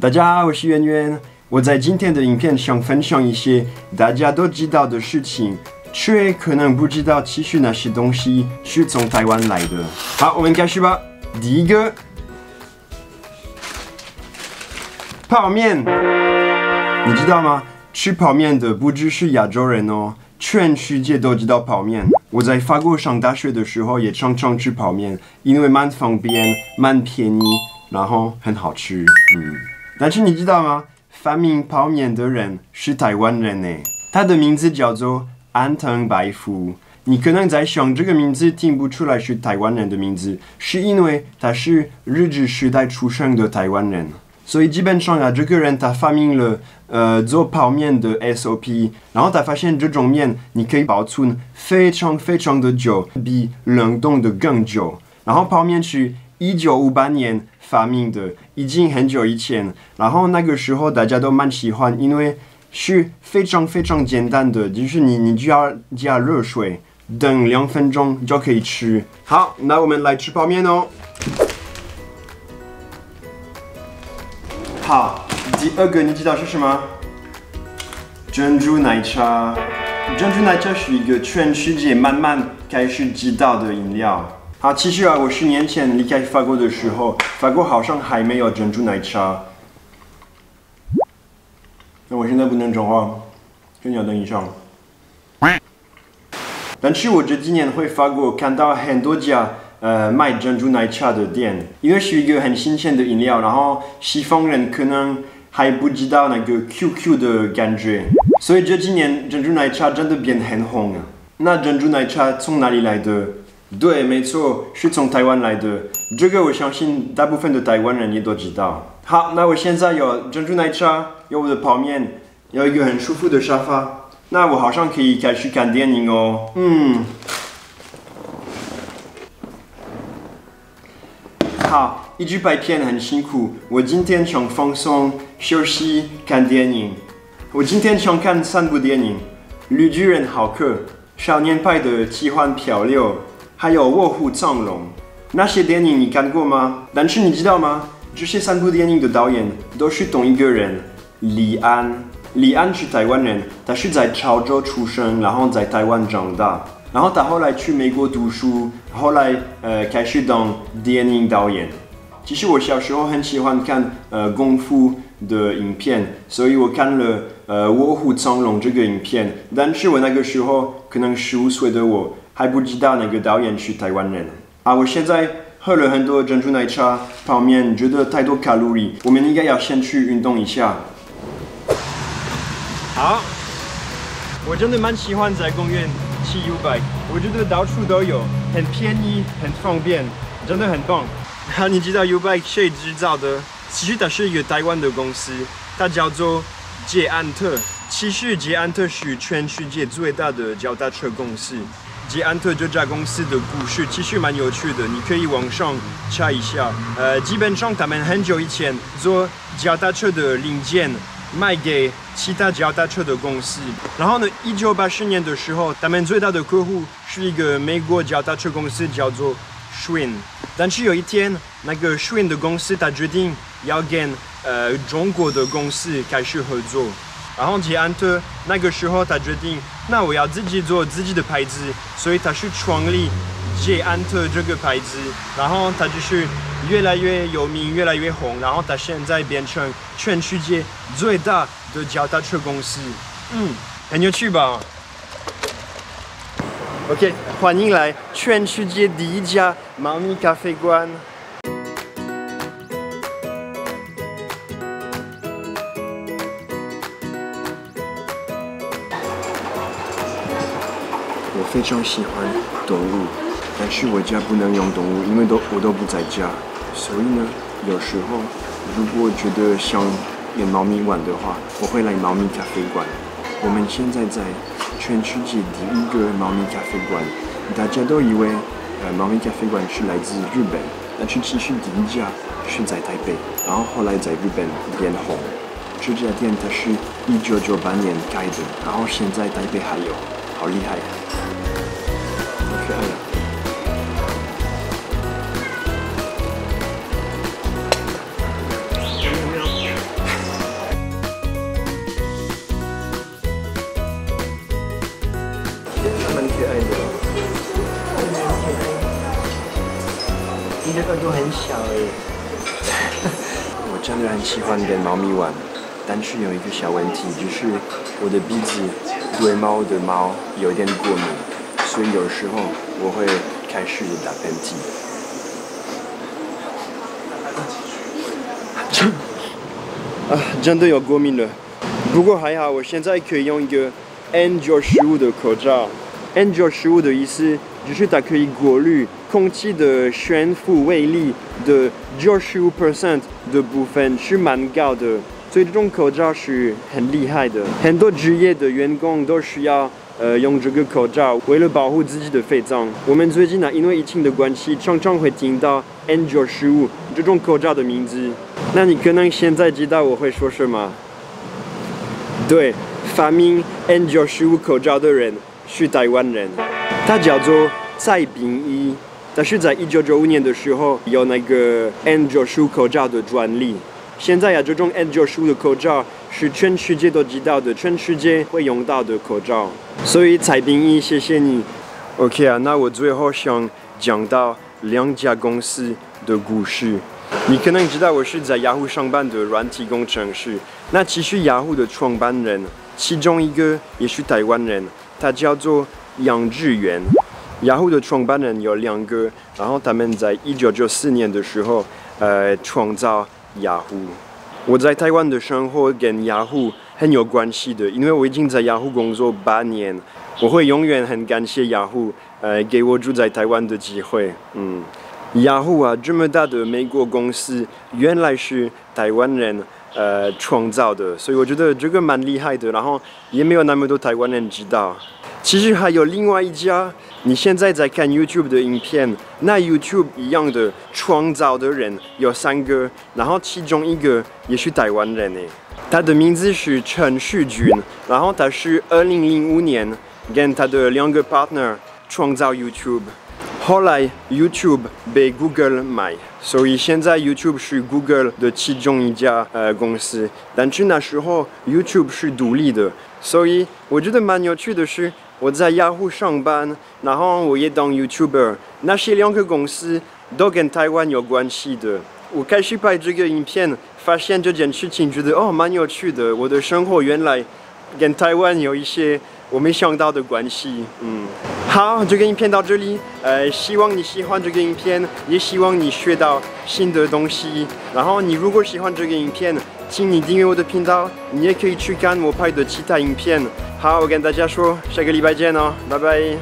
大家好，我是圆圆。我在今天的影片想分享一些大家都知道的事情，却可能不知道其实那些东西是从台湾来的。好，我们开始吧。第一个，泡面，你知道吗？吃泡面的不只是亚洲人哦，全世界都知道泡面。我在法国上大学的时候也常常吃泡面，因为蛮方便、蛮便宜，然后很好吃。但是你知道吗？发明泡面的人是台湾人呢，他的名字叫做安藤百福。你可能在想这个名字听不出来是台湾人的名字，是因为他是日治时代出生的台湾人。所以基本上啊，这个人他发明了做泡面的 SOP， 然后他发现这种面你可以保存非常非常的久，比冷冻的更久。然后泡面是1958年发明的，已经很久以前。然后那个时候大家都蛮喜欢，因为是非常非常简单的，就是你只要加热水，等2分钟就可以吃。好，那我们来吃泡面哦。好，第二个你知道是什么？珍珠奶茶。珍珠奶茶是一个全世界慢慢开始知道的饮料。好，其实啊，我10年前离开法国的时候，法国好像还没有珍珠奶茶。那我现在不能讲话，先要等一下。但是我这几年回法国看到很多家卖珍珠奶茶的店，因为是一个很新鲜的饮料，然后西方人可能还不知道那个 QQ 的感觉，所以这几年珍珠奶茶真的变很红。那珍珠奶茶从哪里来的？对，没错，是从台湾来的。这个我相信大部分的台湾人也都知道。好，那我现在有珍珠奶茶，有我的泡面，有一个很舒服的沙发，那我好像可以开始看电影哦。好，一直拍片很辛苦，我今天想放松、休息、看电影。我今天想看3部电影：《绿巨人浩克》、《少年派的奇幻漂流》，还有《卧虎藏龙》。那些电影你看过吗？但是你知道吗？这些3部电影的导演都是同一个人，李安。李安是台湾人，他是在潮州出生，然后在台湾长大。然后他后来去美国读书，后来开始当电影导演。其实我小时候很喜欢看功夫的影片，所以我看了《卧虎藏龙》这个影片。但是我那个时候可能15岁的我还不知道那个导演是台湾人。啊，我现在喝了很多珍珠奶茶、泡面，觉得太多卡路里，我们应该要先去运动一下。好，我真的蛮喜欢在公园骑 U-bike， 我觉得到处都有，很便宜，很方便，真的很棒。啊，你知道 U-bike 谁制造的？其实它是一个台湾的公司，它叫做捷安特。其实捷安特是全世界最大的脚踏车公司。捷安特这家公司的故事其实蛮有趣的，你可以网上查一下。基本上他们很久以前做脚踏车的零件，卖给其他脚踏车的公司。然后呢，1980年的时候，他们最大的客户是一个美国脚踏车公司，叫做 Schwinn。但是有一天，那个 Schwinn 的公司他决定要跟中国的公司开始合作。然后捷安特那个时候他决定，那我要自己做自己的牌子，所以他是创立捷安特这个牌子。然后他就是越来越有名，越来越红，然后他现在变成全世界最大的脚踏车公司。很有趣吧 ？OK， 欢迎来全世界第一家猫咪咖啡馆。我非常喜欢动物，但是我家不能养动物，因为我都不在家。所以呢，有时候如果觉得想跟猫咪玩的话，我会来猫咪咖啡馆。我们现在在全世界第1个猫咪咖啡馆，大家都以为猫咪咖啡馆是来自日本，但是其实第1家是在台北，然后后来在日本变红。这家店它是1998年开的，然后现在台北还有，好厉害啊！可爱了。个都很小哎。我真的很喜欢跟猫咪玩，但是有一个小问题，就是我的鼻子对猫的毛有点过敏，所以有时候我会开始打喷嚏。啊，真的有过敏了。不过还好，我现在可以用一个 N95 的口罩。N95 的意思就是它可以过滤空气的悬浮微粒的95% 的部分，是蛮高的，所以这种口罩是很厉害的。很多职业的员工都需要用这个口罩，为了保护自己的肺脏。我们最近呢，因为疫情的关系，常常会听到 N95 这种口罩的名字。那你可能现在知道我会说什么？对，发明 N95 口罩的人是台湾人，他叫做蔡秉义。但是在1995年的时候，有那个 N95 口罩的专利。现在啊，这种 N95 的口罩是全世界都知道的，全世界会用到的口罩。所以蔡秉义，谢谢你。OK 啊，那我最后想讲到两家公司的故事。你可能知道我是在 Yahoo 上班的软体工程师。那其实 Yahoo 的创办人，其中一个也是台湾人，他叫做杨致远。Yahoo 的创办人有两个，然后他们在1994年的时候，创造 Yahoo。我在台湾的生活跟 Yahoo 很有关系的，因为我已经在 Yahoo 工作8年，我会永远很感谢 Yahoo，给我住在台湾的机会。Yahoo 啊，这么大的美国公司，原来是台湾人创造的，所以我觉得这个蛮厉害的。然后也没有那么多台湾人知道。其实还有另外一家，你现在在看 YouTube 的影片，那 YouTube 一样的创造的人有3个，然后其中一个也是台湾人诶，他的名字是陈世军，然后他是2005年跟他的两个 partner 创造 YouTube。后来 YouTube 被 Google 买，所以现在 YouTube 是 Google 的其中一家公司。但是那时候 YouTube 是独立的，所以我觉得蛮有趣的是，我在 Yahoo 上班，然后我也当 YouTuber， 那些两个公司都跟台湾有关系的。我开始拍这个影片，发现这件事情，觉得哦蛮有趣的，我的生活原来跟台湾有一些我没想到的关系。好，这个影片到这里，希望你喜欢这个影片，也希望你学到新的东西。然后你如果喜欢这个影片，请你订阅我的频道，你也可以去看我拍的其他影片。好，我跟大家说，下个礼拜见哦，拜拜。